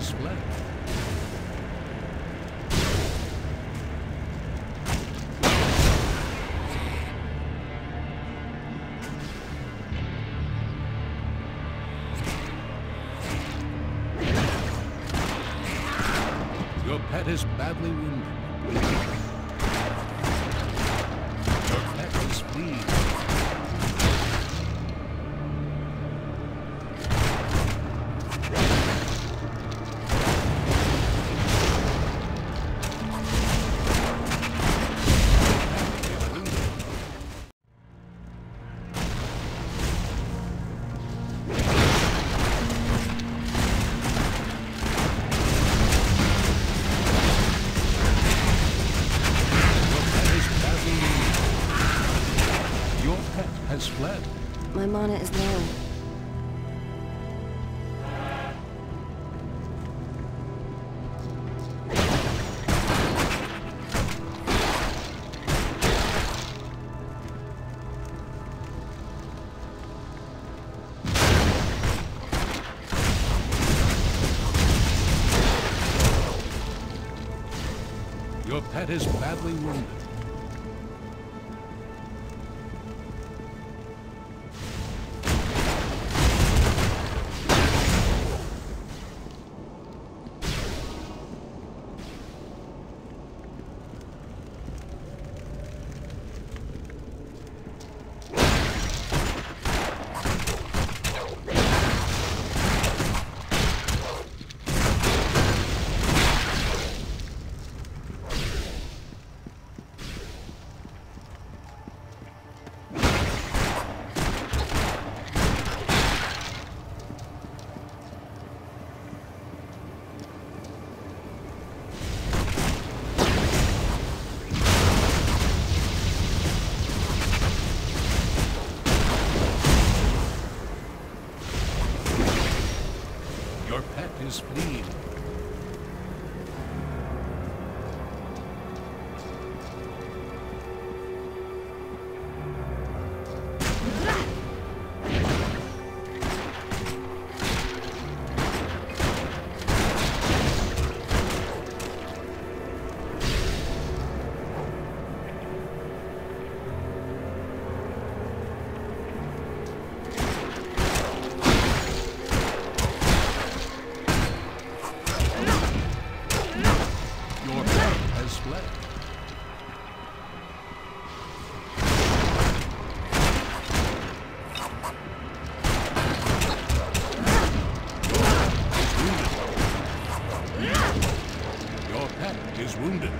display. Your pet is badly wounded. Your pet is bleeding. Fled. My mana is low. Your pet is badly wounded. Your pet is bleeding. Is wounded.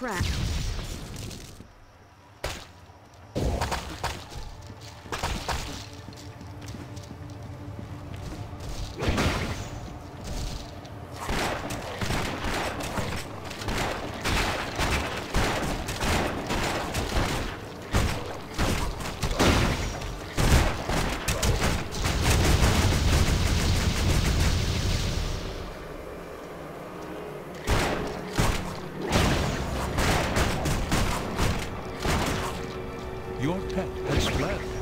trapped. Your pet has fled.